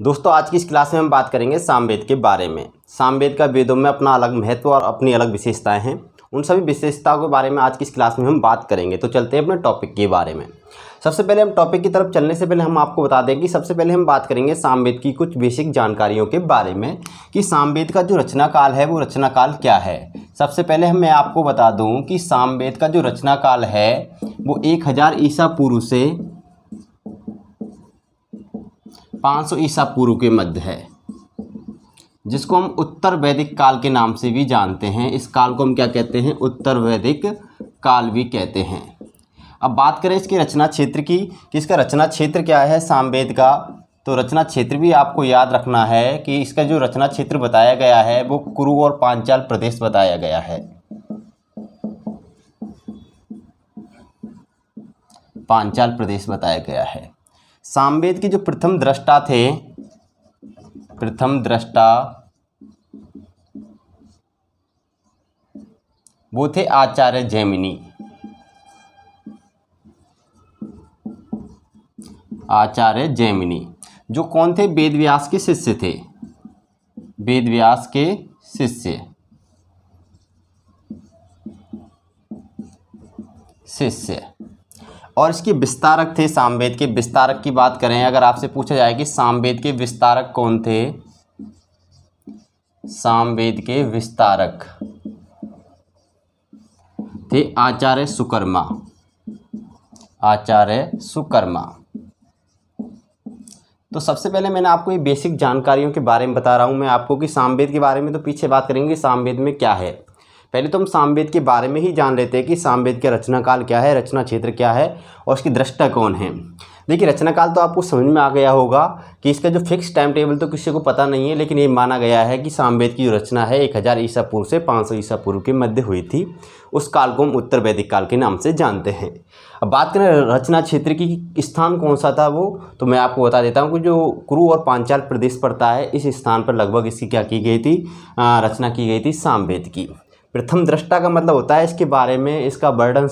दोस्तों आज की इस क्लास में हम बात करेंगे सामवेद के बारे में। सामवेद का वेदों में अपना अलग महत्व और अपनी अलग विशेषताएं हैं, उन सभी विशेषताओं के बारे में आज की इस क्लास में हम बात करेंगे। तो चलते हैं अपने टॉपिक के बारे में। सबसे पहले हम टॉपिक की तरफ चलने से पहले हम आपको बता दें कि सबसे पहले हम बात करेंगे सामवेद की कुछ बेसिक जानकारियों के बारे में कि सामवेद का जो रचना काल है वो रचना काल क्या है। सबसे पहले मैं आपको बता दूं कि सामवेद का जो रचना काल है वो 1000 ईसा पूर्व से 500 ईसा पूर्व के मध्य है, जिसको हम उत्तर वैदिक काल के नाम से भी जानते हैं। इस काल को हम क्या कहते हैं? उत्तर वैदिक काल भी कहते हैं। अब बात करें इसके रचना क्षेत्र की कि इसका रचना क्षेत्र क्या है सामवेद का, तो रचना क्षेत्र भी आपको याद रखना है कि इसका जो रचना क्षेत्र बताया गया है वो कुरु और पांचाल प्रदेश बताया गया है। पांचाल प्रदेश बताया गया है। सामवेद के जो प्रथम दृष्टा थे, प्रथम दृष्टा वो थे आचार्य जैमिनी। आचार्य जैमिनी जो कौन थे? वेद व्यास के शिष्य थे। वेद व्यास के शिष्य और इसके विस्तारक थे। सामवेद के विस्तारक की बात करें, अगर आपसे पूछा जाए कि सामवेद के विस्तारक कौन थे, सामवेद के विस्तारक थे आचार्य सुकर्मा। आचार्य सुकर्मा। तो सबसे पहले मैंने आपको ये बेसिक जानकारियों के बारे में बता रहा हूँ मैं आपको कि सामवेद के बारे में। तो पीछे बात करेंगे सामवेद में क्या है। पहले तो हम सामवेद के बारे में ही जान लेते हैं कि सामवेद का रचना काल क्या है, रचना क्षेत्र क्या है और उसकी दृष्टा कौन है। देखिए रचना काल तो आपको समझ में आ गया होगा कि इसका जो फिक्स टाइम टेबल तो किसी को पता नहीं है, लेकिन ये माना गया है कि सामवेद की जो रचना है 1000 ईसा पूर्व से 500 ईसा पूर्व के मध्य हुई थी। उस काल को हम उत्तर वैदिक काल के नाम से जानते हैं। अब बात करें रचना क्षेत्र की, स्थान कौन सा था वो, तो मैं आपको बता देता हूँ कि जो कुरु और पांचाल प्रदेश पड़ता है इस स्थान पर लगभग इसकी क्या की गई थी, रचना की गई थी सामवेद की। प्रथम दृष्टा का मतलब होता है इसके बारे में इसका वर्णन,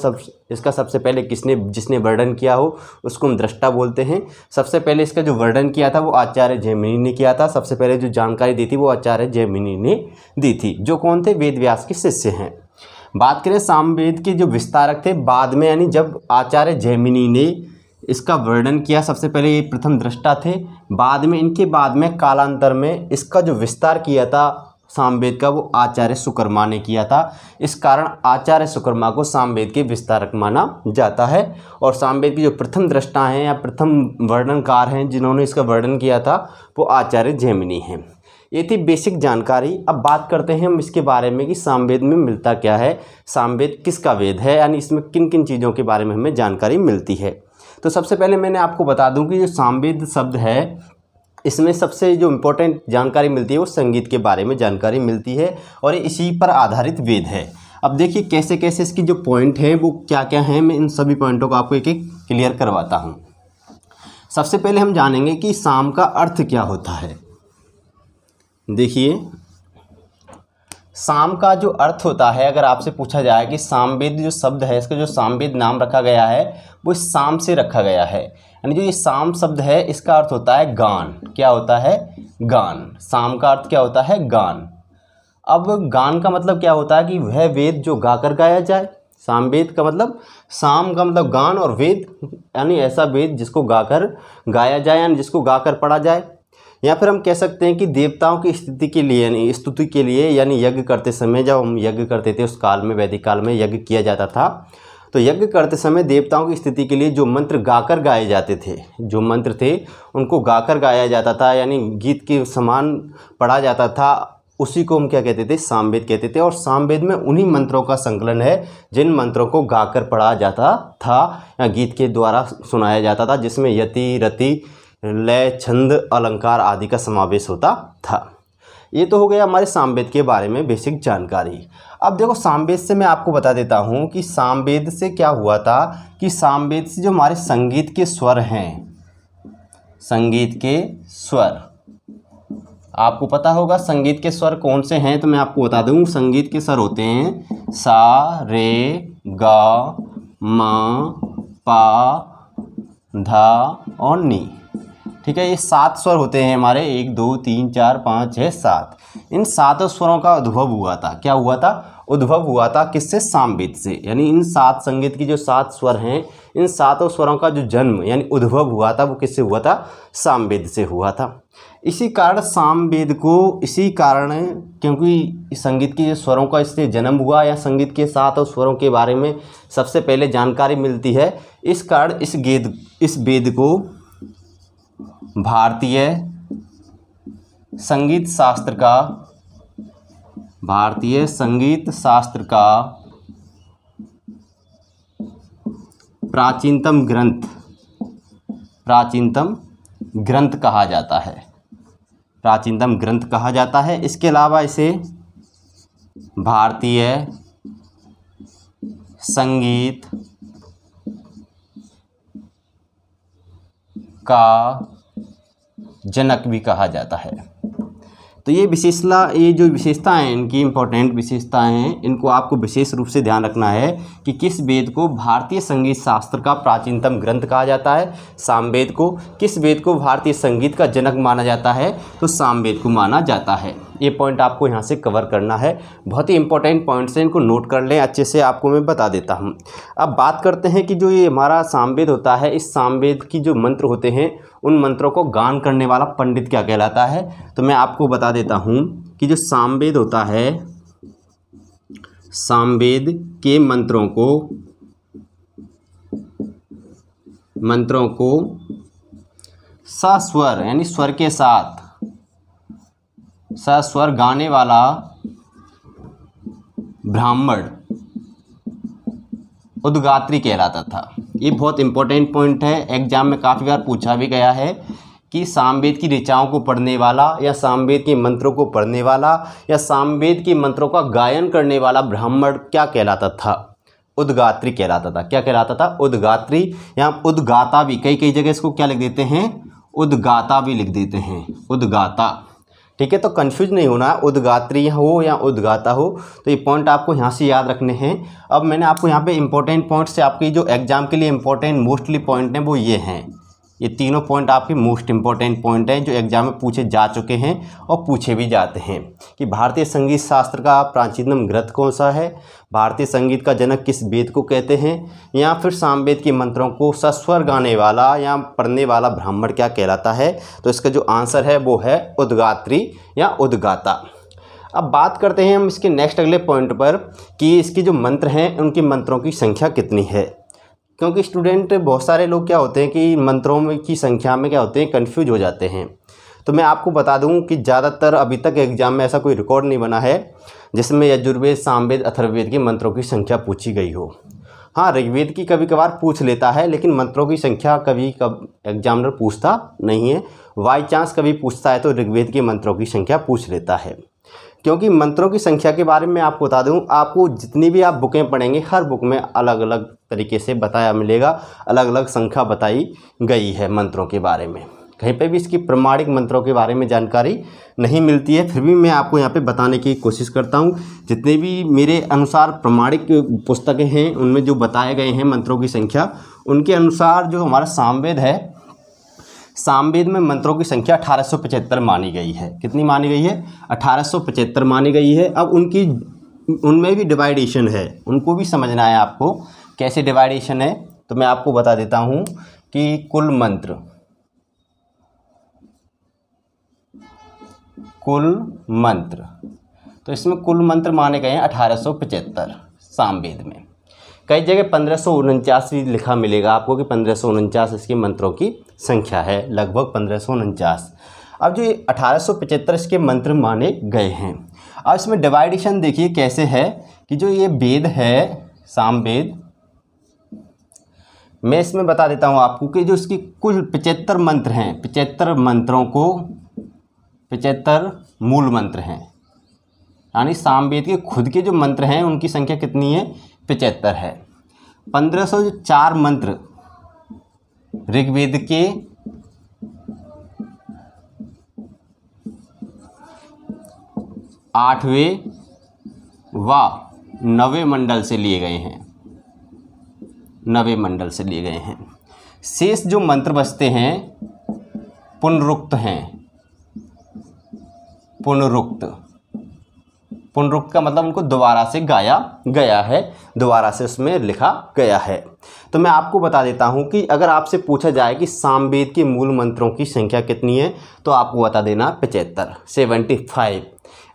इसका सबसे पहले किसने जिसने वर्णन किया हो उसको हम दृष्टा बोलते हैं। सबसे पहले इसका जो वर्णन किया था वो आचार्य जैमिनी ने किया था। सबसे पहले जो जानकारी दी थी वो आचार्य जैमिनी ने दी थी, जो कौन थे? वेद व्यास के शिष्य हैं। बात करें सामवेद के जो विस्तारक थे बाद में, यानी जब आचार्य जैमिनी ने इसका वर्णन किया, सबसे पहले ये प्रथम दृष्टा थे, बाद में इनके बाद में कालांतर में इसका जो विस्तार किया था सामवेद का वो आचार्य सुकर्मा ने किया था। इस कारण आचार्य सुकर्मा को सामवेद के विस्तारक माना जाता है। और सामवेद की जो प्रथम दृष्टा हैं या प्रथम वर्णनकार हैं जिन्होंने इसका वर्णन किया था वो आचार्य जैमिनी हैं। ये थी बेसिक जानकारी। अब बात करते हैं हम इसके बारे में कि सामवेद में मिलता क्या है, सामवेद किसका वेद है, यानी इसमें किन किन चीज़ों के बारे में हमें जानकारी मिलती है। तो सबसे पहले मैंने आपको बता दूं कि जो सामवेद शब्द है इसमें सबसे जो इम्पोर्टेंट जानकारी मिलती है वो संगीत के बारे में जानकारी मिलती है और इसी पर आधारित वेद है। अब देखिए कैसे कैसे इसकी जो पॉइंट है वो क्या क्या हैं, मैं इन सभी पॉइंटों को आपको एक एक क्लियर करवाता हूँ। सबसे पहले हम जानेंगे कि साम का अर्थ क्या होता है। देखिए साम का जो अर्थ होता है, अगर आपसे पूछा जाए कि सामवेद जो शब्द है इसका जो सामवेद नाम रखा गया है वो साम से रखा गया है, यानी जो ये साम शब्द है इसका अर्थ होता है गान। क्या होता है? गान। साम का अर्थ क्या होता है? गान। अब गान का मतलब क्या होता है कि वह वेद जो गाकर गाया जाए। सामवेद का मतलब, साम का मतलब गान और वेद यानी ऐसा वेद जिसको गाकर गाया जाए यानी जिसको गाकर पढ़ा जाए। या फिर हम कह सकते हैं कि देवताओं की स्थिति के लिए यानी स्तुति के लिए, यानी यज्ञ करते समय, जब हम यज्ञ करते थे उस काल में, वैदिक काल में यज्ञ किया जाता था, तो यज्ञ करते समय देवताओं की स्तुति के लिए जो मंत्र गाकर गाए जाते थे, जो मंत्र थे उनको गाकर गाया जाता था यानी गीत के समान पढ़ा जाता था, उसी को हम क्या कहते थे? सामवेद कहते थे। और सामवेद में उन्हीं मंत्रों का संकलन है जिन मंत्रों को गाकर पढ़ा जाता था या गीत के द्वारा सुनाया जाता था, जिसमें यति, रति, लय, छंद, अलंकार आदि का समावेश होता था। ये तो हो गया हमारे सामवेद के बारे में बेसिक जानकारी। अब देखो सामवेद से मैं आपको बता देता हूँ कि सामवेद से क्या हुआ था कि सामवेद से जो हमारे संगीत के स्वर हैं, संगीत के स्वर आपको पता होगा संगीत के स्वर कौन से हैं, तो मैं आपको बता दूँ संगीत के स्वर होते हैं सा, रे, गा, मा, पा, धा और नी। ठीक है, ये 7 स्वर होते हैं हमारे, 1 2 3 4 5 6 7। इन 7 स्वरों का उद्भव हुआ था। क्या हुआ था? उद्भव हुआ था किससे? सामवेद से। यानी इन 7 संगीत की जो 7 स्वर हैं, इन 7 स्वरों का जो जन्म यानी उद्भव हुआ था वो किससे हुआ था? सामवेद से हुआ था। इसी कारण सामवेद को, इसी कारण क्योंकि संगीत के स्वरों का इससे जन्म हुआ या संगीत के 7 स्वरों के बारे में सबसे पहले जानकारी मिलती है, इस कारण इस वेद को भारतीय संगीत शास्त्र का, भारतीय संगीत शास्त्र का प्राचीनतम ग्रंथ, प्राचीनतम ग्रंथ कहा जाता है, प्राचीनतम ग्रंथ कहा जाता है। इसके अलावा इसे भारतीय संगीत का जनक भी कहा जाता है। तो ये जो विशेषताएँ, इनकी इम्पोर्टेंट विशेषताएँ हैं, इनको आपको विशेष रूप से ध्यान रखना है कि किस वेद को भारतीय संगीत शास्त्र का प्राचीनतम ग्रंथ कहा जाता है, सामवेद को। किस वेद को भारतीय संगीत का जनक माना जाता है? तो सामवेद को माना जाता है। ये पॉइंट आपको यहाँ से कवर करना है, बहुत ही इंपॉर्टेंट पॉइंट्स हैं, इनको नोट कर लें अच्छे से, आपको मैं बता देता हूँ। अब बात करते हैं कि जो ये हमारा सामवेद होता है, इस सामवेद की जो मंत्र होते हैं उन मंत्रों को गान करने वाला पंडित क्या कहलाता है। तो मैं आपको बता देता हूँ कि जो सामवेद होता है, सामवेद के मंत्रों को सस्वर यानी स्वर के साथ सस्वर गाने वाला ब्राह्मण उद्गात्री कहलाता था। ये बहुत इंपॉर्टेंट पॉइंट है, एग्जाम में काफ़ी बार पूछा भी गया है कि सामवेद की ऋचाओं को पढ़ने वाला या सामवेद के मंत्रों को पढ़ने वाला या सामवेद के मंत्रों का गायन करने वाला ब्राह्मण क्या कहलाता था? उद्गात्री कहलाता था। क्या कहलाता था? उद्गात्री। यहाँ उद्गाता भी, कई जगह इसको क्या लिख देते हैं? उद्गाता भी लिख देते हैं, उद्गाता। ठीक है, तो कंफ्यूज नहीं होना, उद्गात्री हो या उद्गाता हो। तो ये पॉइंट आपको यहाँ से याद रखने हैं। अब मैंने आपको यहाँ पे इंपॉर्टेंट पॉइंट्स से, आपकी जो एग्जाम के लिए इंपॉर्टेंट मोस्टली पॉइंट हैं वो ये हैं। ये तीनों पॉइंट आपके मोस्ट इंपॉर्टेंट पॉइंट हैं जो एग्जाम में पूछे जा चुके हैं और पूछे भी जाते हैं कि भारतीय संगीत शास्त्र का प्राचीनतम ग्रंथ कौन सा है, भारतीय संगीत का जनक किस वेद को कहते हैं, या फिर सामवेद के मंत्रों को सस्वर गाने वाला या पढ़ने वाला ब्राह्मण क्या कहलाता है। तो इसका जो आंसर है वो है उद्गात्री या उद्गाता। अब बात करते हैं हम इसके नेक्स्ट अगले पॉइंट पर कि इसके जो मंत्र हैं उनके मंत्रों की संख्या कितनी है, क्योंकि स्टूडेंट बहुत सारे लोग क्या होते हैं कि मंत्रों की संख्या में क्या होते हैं, कन्फ्यूज हो जाते हैं। तो मैं आपको बता दूं कि ज़्यादातर अभी तक एग्जाम में ऐसा कोई रिकॉर्ड नहीं बना है जिसमें यजुर्वेद, सामवेद, अथर्ववेद के मंत्रों की संख्या पूछी गई हो। हाँ, ऋग्वेद की कभी कभार पूछ लेता है, लेकिन मंत्रों की संख्या कभी एग्जामिनर पूछता नहीं है। बाई चांस कभी पूछता है तो ऋग्वेद के मंत्रों की संख्या पूछ लेता है, क्योंकि मंत्रों की संख्या के बारे में आपको बता दूं, आपको जितनी भी आप बुकें पढ़ेंगे हर बुक में अलग अलग तरीके से बताया मिलेगा, अलग अलग संख्या बताई गई है मंत्रों के बारे में। कहीं पे भी इसकी प्रमाणिक मंत्रों के बारे में जानकारी नहीं मिलती है, फिर भी मैं आपको यहाँ पे बताने की कोशिश करता हूँ। जितने भी मेरे अनुसार प्रमाणिक पुस्तकें हैं उनमें जो बताए गए हैं मंत्रों की संख्या, उनके अनुसार जो हमारा सामवेद है, सामवेद में मंत्रों की संख्या 1875 मानी गई है। कितनी मानी गई है? 1875 मानी गई है। अब उनमें भी डिवाइडेशन है, उनको भी समझना है आपको, कैसे डिवाइडेशन है। तो मैं आपको बता देता हूँ कि कुल मंत्र, तो इसमें कुल मंत्र माने गए हैं 1875 सामवेद में। कई जगह 1549 भी लिखा मिलेगा आपको कि 1549 इसके मंत्रों की संख्या है, लगभग 1549। अब जो ये 1875 इसके मंत्र माने गए हैं। अब इसमें डिवाइडेशन देखिए कैसे है कि जो ये वेद है सामवेद, मैं इसमें बता देता हूँ आपको कि जो इसकी कुल 75 मंत्र हैं, 75 मंत्रों को 75 मूल मंत्र हैं, यानी सामवेद के खुद के जो मंत्र हैं उनकी संख्या कितनी है? 75 है। 1504 मंत्र ऋग्वेद के, 8वें व 9वें मंडल से लिए गए हैं, 9वें मंडल से लिए गए हैं। शेष जो मंत्र बचते हैं पुनरुक्त हैं। पुनरुक्त, पुनरुक्त का मतलब उनको दोबारा से गाया गया है, दोबारा से उसमें लिखा गया है। तो मैं आपको बता देता हूं कि अगर आपसे पूछा जाए कि सामवेद के मूल मंत्रों की संख्या कितनी है तो आपको बता देना 75, 75।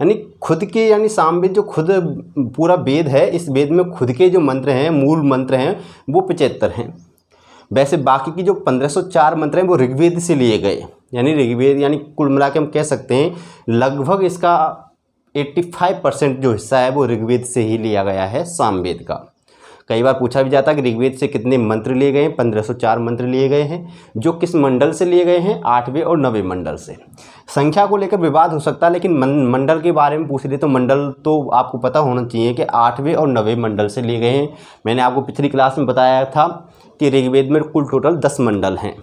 यानी खुद के, यानी सामवेद जो खुद पूरा वेद है, इस वेद में खुद के जो मंत्र हैं, मूल मंत्र हैं, वो 75 हैं। वैसे बाकी की जो 1504 मंत्र हैं वो ऋग्वेद से लिए गए, यानी ऋग्वेद, यानी कुल मिला के हम कह सकते हैं लगभग इसका 85% जो हिस्सा है वो ऋग्वेद से ही लिया गया है सामवेद का। कई बार पूछा भी जाता है कि ऋग्वेद से कितने मंत्र लिए गए हैं, 1504 मंत्र लिए गए हैं, जो किस मंडल से लिए गए हैं, 8वें और 9वें मंडल से। संख्या को लेकर विवाद हो सकता है, लेकिन मंडल के बारे में पूछ ले तो मंडल तो आपको पता होना चाहिए कि 8वें और 9वें मंडल से लिए गए हैं। मैंने आपको पिछली क्लास में बताया था कि ऋग्वेद में कुल टोटल 10 मंडल हैं।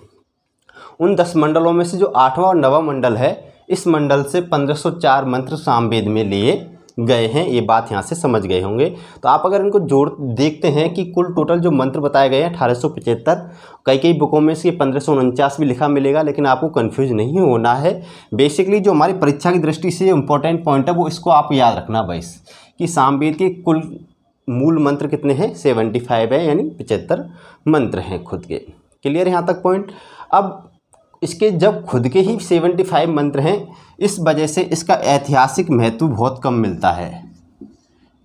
उन 10 मंडलों में से जो 8वां और 9वां मंडल है, इस मंडल से 1504 मंत्र सामवेद में लिए गए हैं। ये बात यहाँ से समझ गए होंगे। तो आप अगर इनको जोड़ देखते हैं कि कुल टोटल जो मंत्र बताए गए हैं 1875, कई बुकों में इसके 1549 भी लिखा मिलेगा, लेकिन आपको कन्फ्यूज नहीं होना है। बेसिकली जो हमारी परीक्षा की दृष्टि से इम्पोर्टेंट पॉइंट है वो इसको आप याद रखना बस, कि सामवेद के कुल मूल मंत्र कितने हैं, 75 है, यानी 75 मंत्र हैं खुद के। क्लियर यहाँ तक पॉइंट। अब इसके जब खुद के ही 75 मंत्र हैं, इस वजह से इसका ऐतिहासिक महत्व बहुत कम मिलता है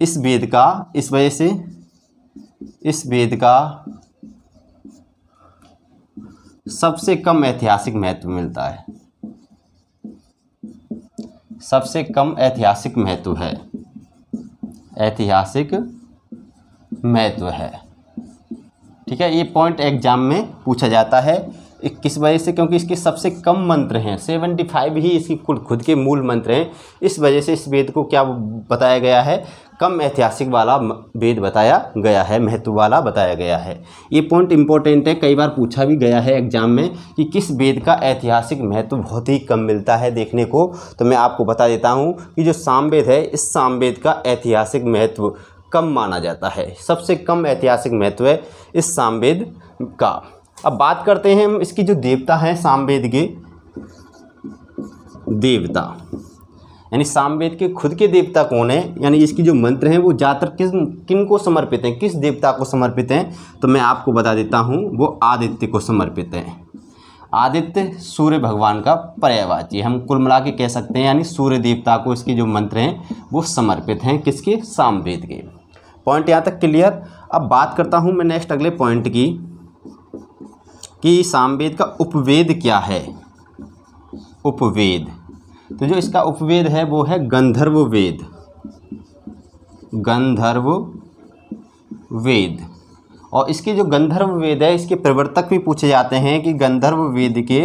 इस वेद का। इस वजह से इस वेद का सबसे कम ऐतिहासिक महत्व मिलता है, सबसे कम ऐतिहासिक महत्व है, ऐतिहासिक महत्व है। ठीक है, ये पॉइंट एग्जाम में पूछा जाता है किस वजह से, क्योंकि इसके सबसे कम मंत्र हैं, 75 ही इसकी खुद के मूल मंत्र हैं। इस वजह से इस वेद को क्या बताया गया है, कम ऐतिहासिक वाला वेद बताया गया है, महत्व वाला बताया गया है। ये पॉइंट इंपॉर्टेंट है, कई बार पूछा भी गया है एग्जाम में कि किस वेद का ऐतिहासिक महत्व बहुत ही कम मिलता है देखने को। तो मैं आपको बता देता हूँ कि जो सामवेद है, इस सामवेद का ऐतिहासिक महत्व कम माना जाता है, सबसे कम ऐतिहासिक महत्व है इस सामवेद का। अब बात करते हैं हम इसकी जो देवता हैं सामवेद के, देवता यानी सामवेद के खुद के देवता कौन है, यानी इसकी जो मंत्र हैं वो ज़्यादातर किन को समर्पित हैं, किस देवता को समर्पित हैं। तो मैं आपको बता देता हूँ, वो आदित्य को समर्पित हैं। आदित्य सूर्य भगवान का पर्यायवाची हम कुल मिला के कह सकते हैं, यानी सूर्य देवता को इसके जो मंत्र हैं वो समर्पित हैं, किसके, सामवेद के। पॉइंट यहाँ तक क्लियर। अब बात करता हूँ मैं नेक्स्ट अगले पॉइंट की कि सामवेद का उपवेद क्या है, उपवेद। तो जो इसका उपवेद है वो है गंधर्व वेद, गंधर्व वेद। और इसके जो गंधर्व वेद है इसके प्रवर्तक भी पूछे जाते हैं कि गंधर्व वेद के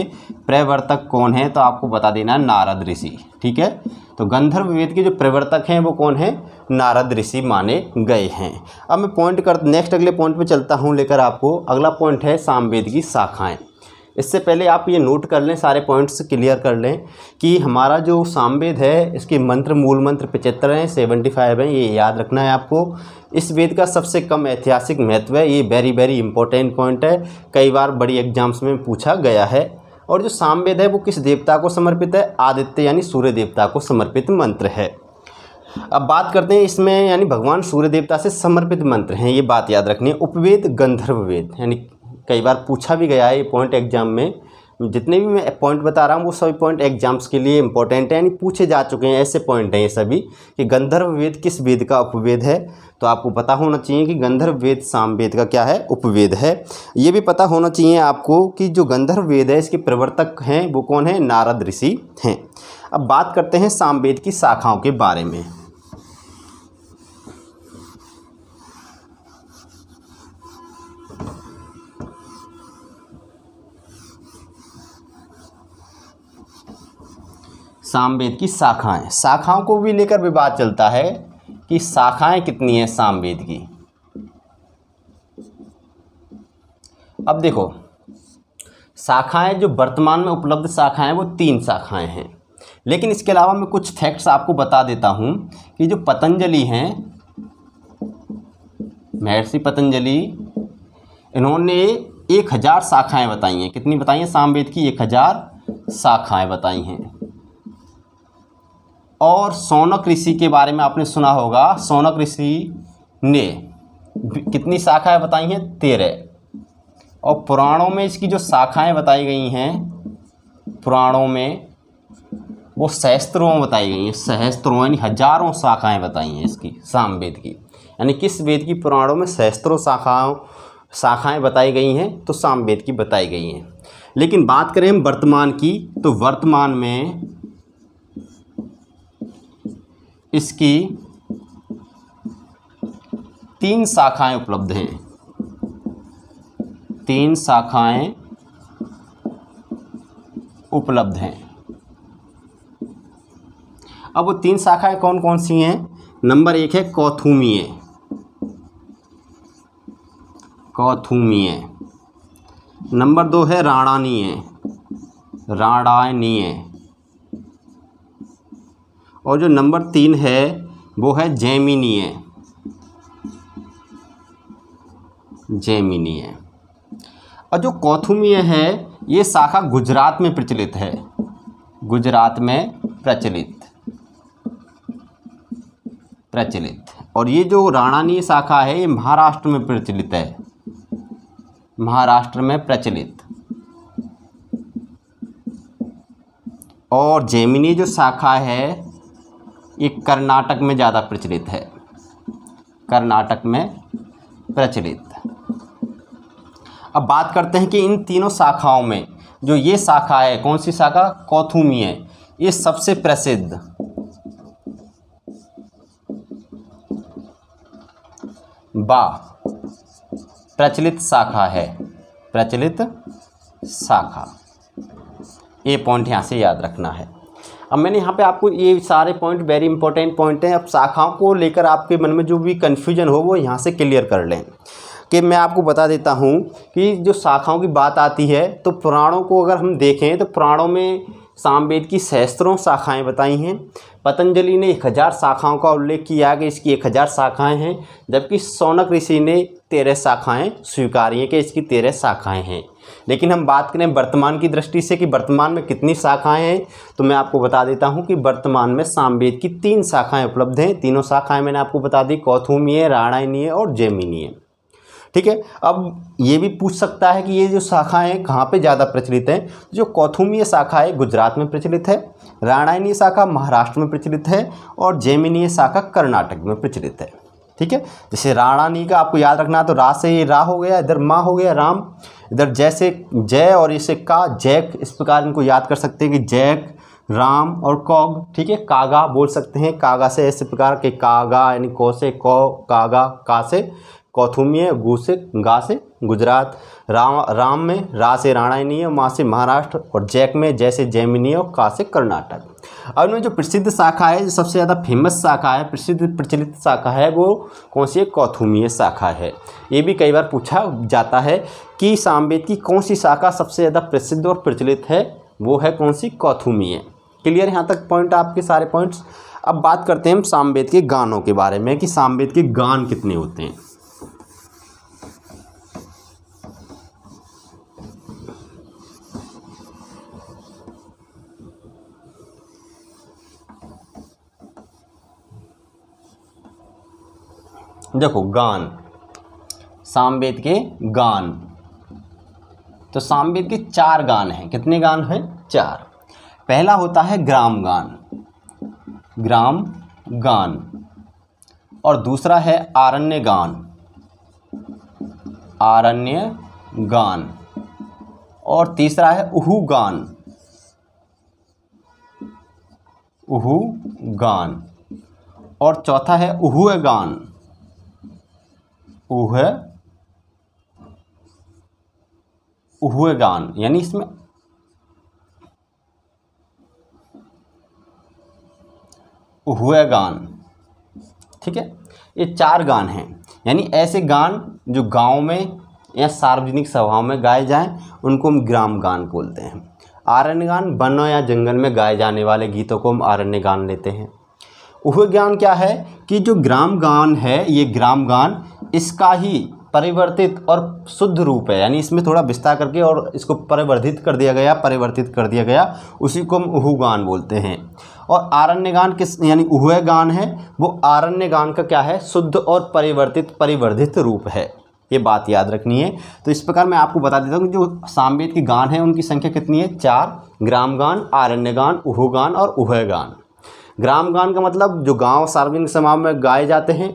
प्रवर्तक कौन है, तो आपको बता देना नारद ऋषि। ठीक है, तो गंधर्व वेद के जो प्रवर्तक हैं वो कौन है, नारद ऋषि माने गए हैं। अब मैं नेक्स्ट अगले पॉइंट पे चलता हूँ लेकर आपको। अगला पॉइंट है सामवेद की शाखाएँ। इससे पहले आप ये नोट कर लें, सारे पॉइंट्स क्लियर कर लें कि हमारा जो सामवेद है इसके मंत्र, मूल मंत्र 75 हैं, 75 हैं, ये याद रखना है आपको। इस वेद का सबसे कम ऐतिहासिक महत्व है, ये वेरी वेरी इंपॉर्टेंट पॉइंट है, कई बार बड़ी एग्जाम्स में पूछा गया है। और जो सामवेद है वो किस देवता को समर्पित है, आदित्य यानी सूर्य देवता को समर्पित मंत्र है। अब बात करते हैं इसमें, यानी भगवान सूर्य देवता से समर्पित मंत्र हैं, ये बात याद रखनी है। उपवेद गंधर्व वेद, यानी कई बार पूछा भी गया है ये पॉइंट एग्जाम में। जितने भी मैं पॉइंट बता रहा हूँ वो सभी पॉइंट एग्जाम्स के लिए इंपॉर्टेंट है, यानी पूछे जा चुके हैं, ऐसे पॉइंट हैं ये सभी कि गंधर्व वेद किस वेद का उपवेद है। तो आपको पता होना चाहिए कि गंधर्व वेद सामवेद का क्या है, उपवेद है। ये भी पता होना चाहिए आपको कि जो गंधर्व वेद है इसके प्रवर्तक हैं वो कौन है, नारद ऋषि हैं। अब बात करते हैं सामवेद की शाखाओं के बारे में। सामवेद की शाखाएं, शाखाओं को भी लेकर विवाद चलता है कि शाखाएं कितनी हैं सामवेद की। अब देखो, शाखाएं जो वर्तमान में उपलब्ध शाखाएं हैं वो 3 शाखाएं हैं, लेकिन इसके अलावा मैं कुछ फैक्ट्स आपको बता देता हूं कि जो पतंजलि हैं, महर्षि पतंजलि, इन्होंने 1000 शाखाएं बताई हैं। कितनी बताई हैं, सामवेद की 1000 शाखाएं बताई हैं। और शौनक ऋषि के बारे में आपने सुना होगा, शौनक ऋषि ने कितनी शाखाएं बताई हैं? 13। और पुराणों में इसकी जो शाखाएं बताई गई हैं पुराणों में, वो सहस्त्रों में बताई गई हैं। सहस्त्रों यानी हजारों शाखाएं बताई हैं इसकी। सामवेद की यानी किस वेद की पुराणों में सहस्त्रों शाखाएं बताई गई हैं? तो सामवेद की बताई गई हैं। लेकिन बात करें हम वर्तमान की, तो वर्तमान में इसकी 3 शाखाएं उपलब्ध हैं। 3 शाखाएं उपलब्ध हैं। अब वो 3 शाखाएं कौन कौन सी हैं? नंबर 1 है कौथूमीय। कौथूमीय। नंबर 2 है राणानीय। राणानीय। और जो नंबर 3 है वो है जैमिनीय। जैमिनीय। और जो कौथुमीय है ये शाखा गुजरात में प्रचलित है। गुजरात में प्रचलित। और ये जो राणानीय शाखा है ये महाराष्ट्र में प्रचलित है। महाराष्ट्र में प्रचलित। और जैमिनीय जो शाखा है ये कर्नाटक में ज़्यादा प्रचलित है। कर्नाटक में प्रचलित। अब बात करते हैं कि इन तीनों शाखाओं में जो ये शाखा है, कौन सी शाखा? कौथुमीय। ये सबसे प्रसिद्ध, बा प्रचलित शाखा है। प्रचलित शाखा, ये पॉइंट यहाँ से याद रखना है। अब मैंने यहाँ पे आपको ये सारे पॉइंट वेरी इंपॉर्टेंट पॉइंट हैं। अब शाखाओं को लेकर आपके मन में जो भी कन्फ्यूजन हो वो यहाँ से क्लियर कर लें। कि मैं आपको बता देता हूँ कि जो शाखाओं की बात आती है तो पुराणों को अगर हम देखें तो पुराणों में सामवेद की सहस्त्रों शाखाएं बताई हैं। पतंजलि ने 1000 शाखाओं का उल्लेख किया कि इसकी 1000 शाखाएं हैं, जबकि शौनक ऋषि ने 13 शाखाएं स्वीकारी हैं कि इसकी 13 शाखाएं हैं। लेकिन हम बात करें वर्तमान की दृष्टि से कि वर्तमान में कितनी शाखाएं हैं, तो मैं आपको बता देता हूं कि वर्तमान में सामवेद की 3 शाखाएँ उपलब्ध हैं। तीनों शाखाएँ मैंने आपको बता दी, कौथुमीय, राणायनीय और जैमिनीय। ठीक है। अब ये भी पूछ सकता है कि ये जो शाखाएं कहाँ पे ज़्यादा प्रचलित हैं? जो कौथुमीय शाखा है गुजरात में प्रचलित है, राणायनीय शाखा महाराष्ट्र में प्रचलित है और जैमिनीय शाखा कर्नाटक में प्रचलित है। ठीक है। जैसे राणानी का आपको याद रखना, तो रा से रा हो गया, इधर माँ हो गया राम, इधर जय से जय और इसे का जैक, इस प्रकार इनको याद कर सकते हैं कि जैक, राम और कौग। ठीक है। कागा बोल सकते हैं, कागा से ऐसे प्रकार के कागा यानी कौ से कौ, कागा का से कौथुमीय, गु से गा से गुजरात, राम में रा से राणायनीय, माँ से महाराष्ट्र और जैक में जैसे जैमिनीय और का से कर्नाटक। अब इनमें जो प्रसिद्ध शाखा है, जो सबसे ज़्यादा फेमस शाखा है, प्रसिद्ध प्रचलित शाखा है, वो कौन सी है? कौथुमीय शाखा है। ये भी कई बार पूछा जाता है कि सामवेद की कौन सी शाखा सबसे ज़्यादा प्रसिद्ध और प्रचलित है, वो है कौन सी? कौथुमीय। क्लियर यहाँ तक पॉइंट आपके सारे पॉइंट्स। अब बात करते हैं हम सामवेद के गानों के बारे में कि सामवेद के गान कितने होते हैं। देखो गान, सामवेद के गान, तो सामवेद के 4 गान हैं। कितने गान हैं? 4। पहला होता है ग्राम गान, ग्राम गान। और दूसरा है आरण्य गान, आरण्य गान। और तीसरा है उहु गान, उहु गान। और चौथा है उहुए गान, उहुए गान। यानी इसमें उहुए गान। ठीक है। ये 4 गान हैं। यानी ऐसे गान जो गांव में या सार्वजनिक सभाओं में गाए जाएं उनको हम ग्राम गान बोलते हैं। आरण्य गान वनों या जंगल में गाए जाने वाले गीतों को हम आरण्य गान लेते हैं। उहुए गान क्या है कि जो ग्राम गान है, ये ग्राम गान इसका ही परिवर्तित और शुद्ध रूप है, यानी इसमें थोड़ा विस्तार करके और इसको परिवर्तित कर दिया गया, उसी को हम उहुगान बोलते हैं। और आरण्यगान किस यानी उहुगान है, वो आरण्यगान का क्या है, शुद्ध और परिवर्धित रूप है। ये बात याद रखनी है। तो इस प्रकार मैं आपको बता देता हूँ कि जो सामवेद की गान है उनकी संख्या कितनी है, 4, ग्रामगान, आरण्यगान, उहुगान और उहगान। ग्रामगान का मतलब जो गांव सार्वजनिक समाज में गाए जाते हैं,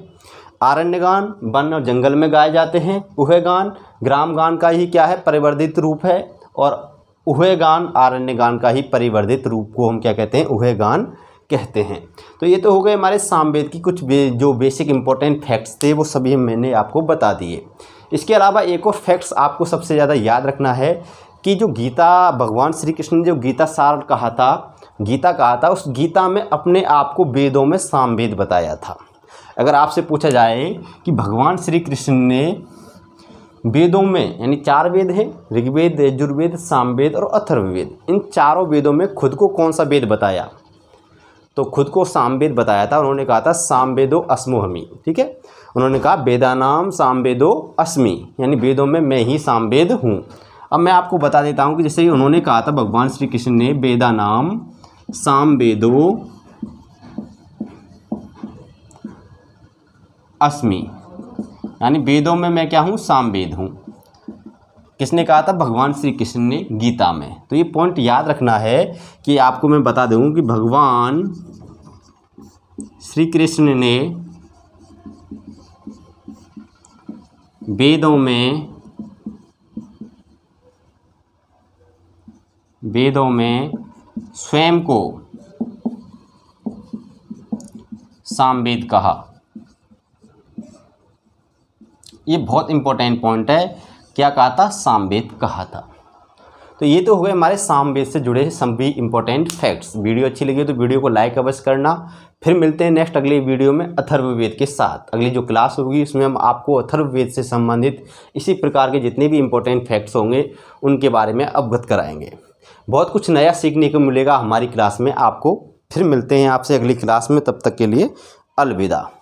आरण्यगान वन और जंगल में गाए जाते हैं, उहगान ग्रामगान का ही क्या है, परिवर्धित रूप है, और उहगान आरण्यगान का ही परिवर्धित रूप को हम क्या कहते हैं, उहगान कहते हैं। तो ये तो हो गए हमारे सामवेद की कुछ जो बेसिक इंपॉर्टेंट फैक्ट्स थे वो सभी मैंने आपको बता दिए। इसके अलावा एक और फैक्ट्स आपको सबसे ज़्यादा याद रखना है कि जो गीता, भगवान श्री कृष्ण ने जो गीता सार गीता कहा था, उस गीता में अपने आप को वेदों में सामवेद बताया था। अगर आपसे पूछा जाए कि भगवान श्री कृष्ण ने वेदों में, यानी 4 वेद हैं, ऋग्वेद, यजुर्वेद, सामवेद और अथर्ववेद, इन चारों वेदों में खुद को कौन सा वेद बताया, तो खुद को सामवेद बताया था। उन्होंने कहा था सामवेदो अस्मोहमी, ठीक है, उन्होंने कहा वेदानाम सामवेदो अस्मि, यानी वेदों में मैं ही सामवेद हूँ। अब मैं आपको बता देता हूँ कि जैसे उन्होंने कहा था, भगवान श्री कृष्ण ने वेदानाम सामवेदो अस्मि, यानी वेदों में मैं क्या हूँ, सामवेद हूँ। किसने कहा था, भगवान श्री कृष्ण ने गीता में। तो ये पॉइंट याद रखना है कि आपको मैं बता दूं कि भगवान श्री कृष्ण ने वेदों में स्वयं को सामवेद कहा। ये बहुत इंपॉर्टेंट पॉइंट है, क्या कहा था, सामवेद कहा था। तो ये तो हुए हमारे सामवेद से जुड़े सभी इंपॉर्टेंट फैक्ट्स। वीडियो अच्छी लगी तो वीडियो को लाइक अवश्य करना। फिर मिलते हैं नेक्स्ट अगले वीडियो में अथर्ववेद के साथ। अगली जो क्लास होगी उसमें हम आपको अथर्ववेद से संबंधित इसी प्रकार के जितने भी इंपॉर्टेंट फैक्ट्स होंगे उनके बारे में अवगत कराएंगे। बहुत कुछ नया सीखने को मिलेगा हमारी क्लास में आपको। फिर मिलते हैं आपसे अगली क्लास में, तब तक के लिए अलविदा।